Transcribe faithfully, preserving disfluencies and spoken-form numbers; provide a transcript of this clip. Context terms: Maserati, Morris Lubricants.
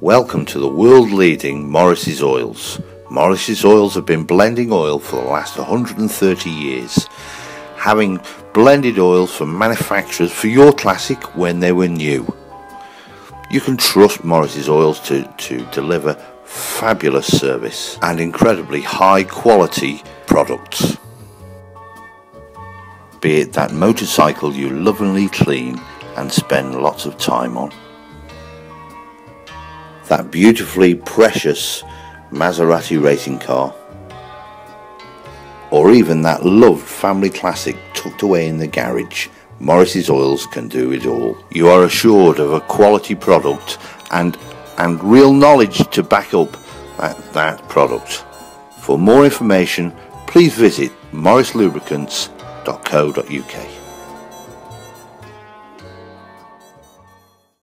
Welcome to the world-leading Morris's Oils. Morris's Oils have been blending oil for the last one hundred thirty years, having blended oils from manufacturers for your classic when they were new. You can trust Morris's Oils to, to deliver fabulous service and incredibly high quality products. Be it that motorcycle you lovingly clean and spend lots of time on, that beautifully precious Maserati racing car, or even that loved family classic tucked away in the garage, Morris's Oils can do it all. You are assured of a quality product and, and real knowledge to back up that, that product. For more information, please visit morris lubricants dot co dot U K.